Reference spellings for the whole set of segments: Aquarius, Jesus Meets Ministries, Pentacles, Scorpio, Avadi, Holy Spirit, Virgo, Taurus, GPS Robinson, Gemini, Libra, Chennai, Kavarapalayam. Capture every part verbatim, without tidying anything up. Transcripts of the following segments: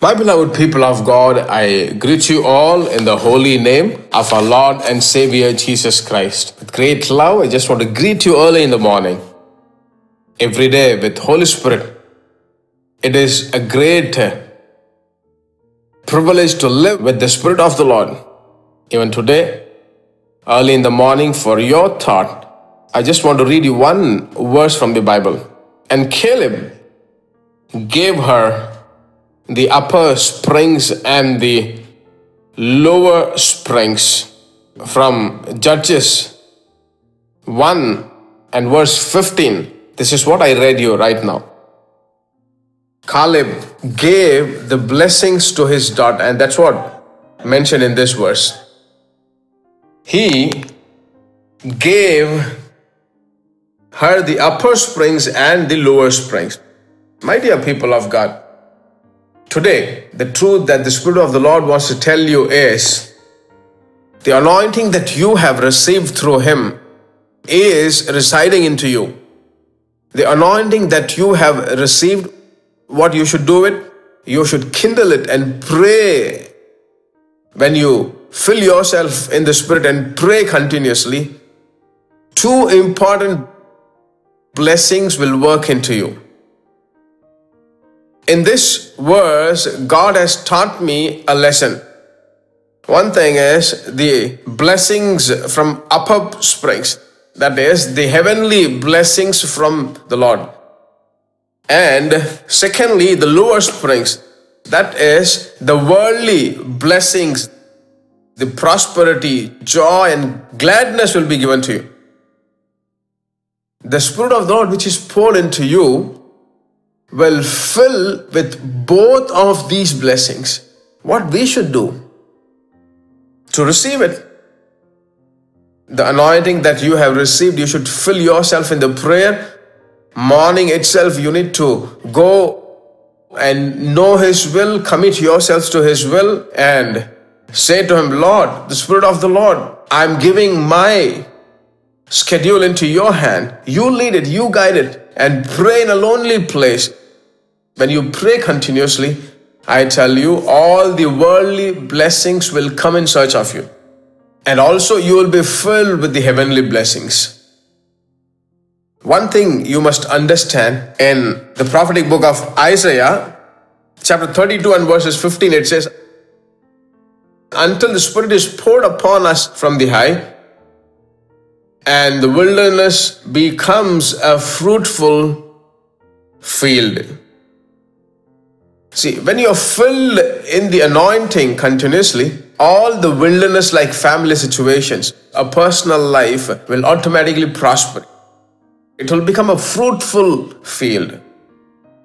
My beloved people of God, I greet you all in the holy name of our Lord and Savior Jesus Christ. With great love, I just want to greet you early in the morning, every day with Holy Spirit. It is a great privilege to live with the Spirit of the Lord. Even today, early in the morning for your thought, I just want to read you one verse from the Bible. And Caleb gave her the upper springs and the lower springs, from Judges one and verse fifteen. This is what I read you right now. Caleb gave the blessings to his daughter, and that's what mentioned in this verse. He gave her the upper springs and the lower springs. My dear people of God, today, the truth that the Spirit of the Lord wants to tell you is the anointing that you have received through Him is residing into you. The anointing that you have received, what you should do it, you should kindle it and pray. When you fill yourself in the Spirit and pray continuously, two important blessings will work into you. In this verse, God has taught me a lesson. One thing is the blessings from upper springs, that is the heavenly blessings from the Lord. And secondly, the lower springs, that is the worldly blessings, the prosperity, joy and gladness will be given to you. The Spirit of the Lord which is poured into you will fill with both of these blessings. What we should do to receive it, the anointing that you have received, you should fill yourself in the prayer. Morning itself, you need to go and know His will, commit yourselves to His will and say to Him, Lord, the Spirit of the Lord, I'm giving my schedule into your hand. You lead it, you guide it, and pray in a lonely place. When you pray continuously, I tell you, all the worldly blessings will come in search of you. And also you will be filled with the heavenly blessings. One thing you must understand, in the prophetic book of Isaiah, chapter thirty-two and verses fifteen, it says, until the Spirit is poured upon us from the high, and the wilderness becomes a fruitful field. See, when you're filled in the anointing continuously, all the wilderness-like family situations, a personal life will automatically prosper. It will become a fruitful field.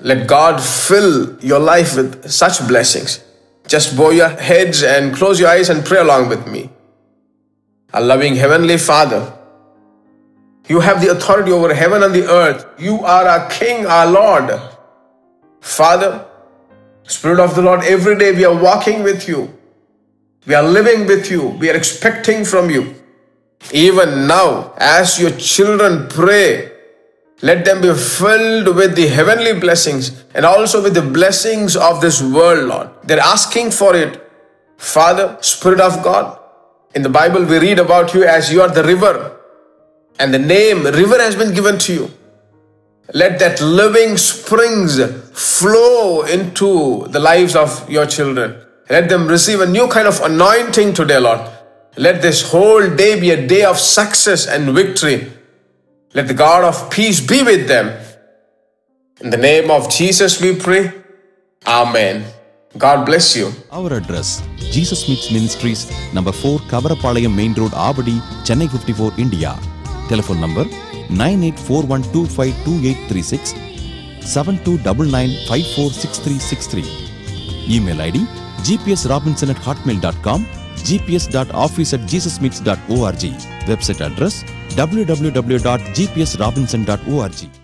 Let God fill your life with such blessings. Just bow your heads and close your eyes and pray along with me. A loving Heavenly Father, you have the authority over heaven and the earth. You are our King, our Lord. Father, Spirit of the Lord, every day we are walking with you. We are living with you. We are expecting from you. Even now, as your children pray, let them be filled with the heavenly blessings and also with the blessings of this world, Lord. They're asking for it. Father, Spirit of God, in the Bible we read about you as you are the river. And the name river has been given to you. Let that living springs flow into the lives of your children. Let them receive a new kind of anointing today, Lord. Let this whole day be a day of success and victory. Let the God of peace be with them. In the name of Jesus we pray. Amen. God bless you. Our address, Jesus Meets Ministries, number four, Kavarapalayam Main Road, Avadi, Chennai fifty-four, India. Telephone number nine eight four one two five two eight three six, seven two nine nine five four six three six three. Email I D g p s robinson at hotmail dot com, g p s dot office at jesus meets dot org. Website address w w w dot g p s robinson dot org.